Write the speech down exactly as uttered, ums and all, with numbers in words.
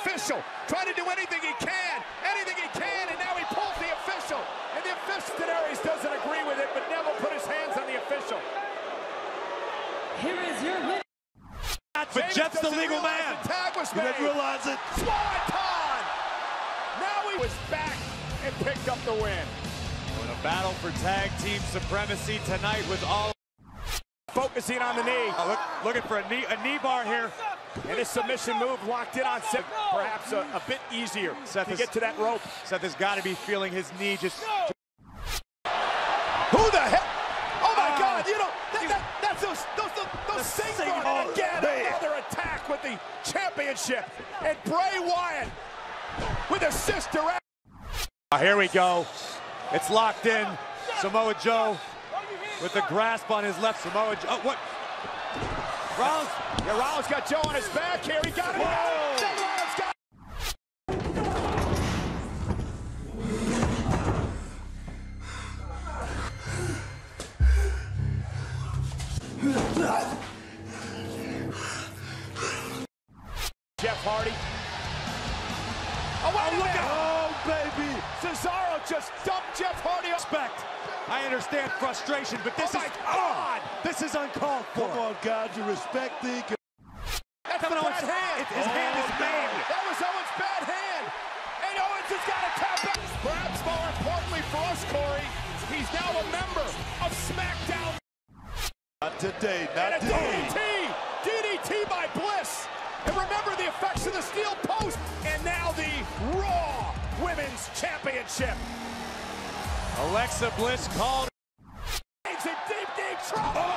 official, trying to do anything he can, anything he can, and now he pulls the official. And the official, Denarius doesn't agree with it, but Neville put his hands on the official. Here is your winner. But Jeff's the legal man. The tag was made. You didn't realize it. Swanton! Now he was back and picked up the win. With a battle for tag team supremacy tonight with all focusing on the knee. Oh, look, looking for a knee, a knee bar here. And his submission move locked in on Seth. Perhaps a, a bit easier Seth to is, get to that rope. Seth has got to be feeling his knee just... No. Who the heck? Oh, my uh, God. You know, that, that, that's those... those, those Sigma again, another attack with the championship, and Bray Wyatt with a sister. Here we go. It's locked in. Samoa Joe with the grasp on his left. Samoa Joe. Oh, what? Rollins. Yeah, Rollins got Joe on his back here. He got it. Rollins got Jeff Hardy. Oh, oh look at Oh, baby. Cesaro just dumped Jeff Hardy. Respect. I understand frustration, but this oh is... Oh, God. This is uncalled for. Come on, God. You respect the... That's an Owens hand. It, his oh, hand is bad. That was Owens' bad hand. And Owens has got to tap out. Perhaps more importantly for us, Corey, he's now a member of SmackDown. Not today. Not and today. D D T. D D T by Bliss. And remember the effects of the steel post. And now the RAW Women's Championship. Alexa Bliss called. It's a deep, deep trouble. Oh.